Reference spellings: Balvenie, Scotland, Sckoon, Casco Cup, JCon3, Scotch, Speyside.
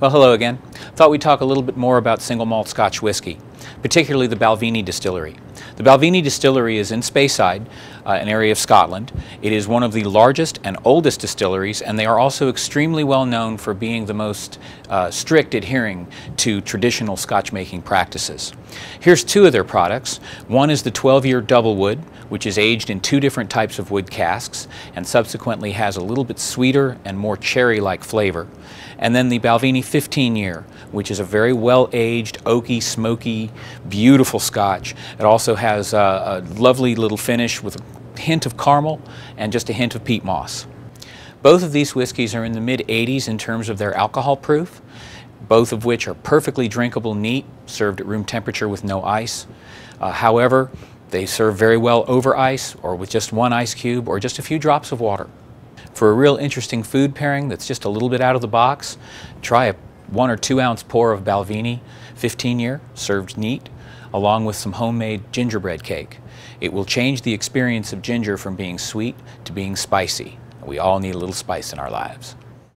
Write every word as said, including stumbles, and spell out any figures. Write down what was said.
Well, hello again. Thought we'd talk a little bit more about single malt Scotch whiskey, particularly the Balvenie distillery. The Balvenie distillery is in Speyside, uh, an area of Scotland. It is one of the largest and oldest distilleries, and they are also extremely well known for being the most uh, strict adhering to traditional Scotch making practices. Here's two of their products. One is the twelve year double wood, which is aged in two different types of wood casks and subsequently has a little bit sweeter and more cherry-like flavor. And then the Balvenie fifteen year, which is a very well-aged, oaky, smoky, beautiful Scotch. It also has a, a lovely little finish with a hint of caramel and just a hint of peat moss. Both of these whiskeys are in the mid eighties in terms of their alcohol proof, both of which are perfectly drinkable neat, served at room temperature with no ice. Uh, however, they serve very well over ice or with just one ice cube or just a few drops of water. For a real interesting food pairing that's just a little bit out of the box, try a one or two ounce pour of Balvenie fifteen year, served neat, along with some homemade gingerbread cake. It will change the experience of ginger from being sweet to being spicy. We all need a little spice in our lives.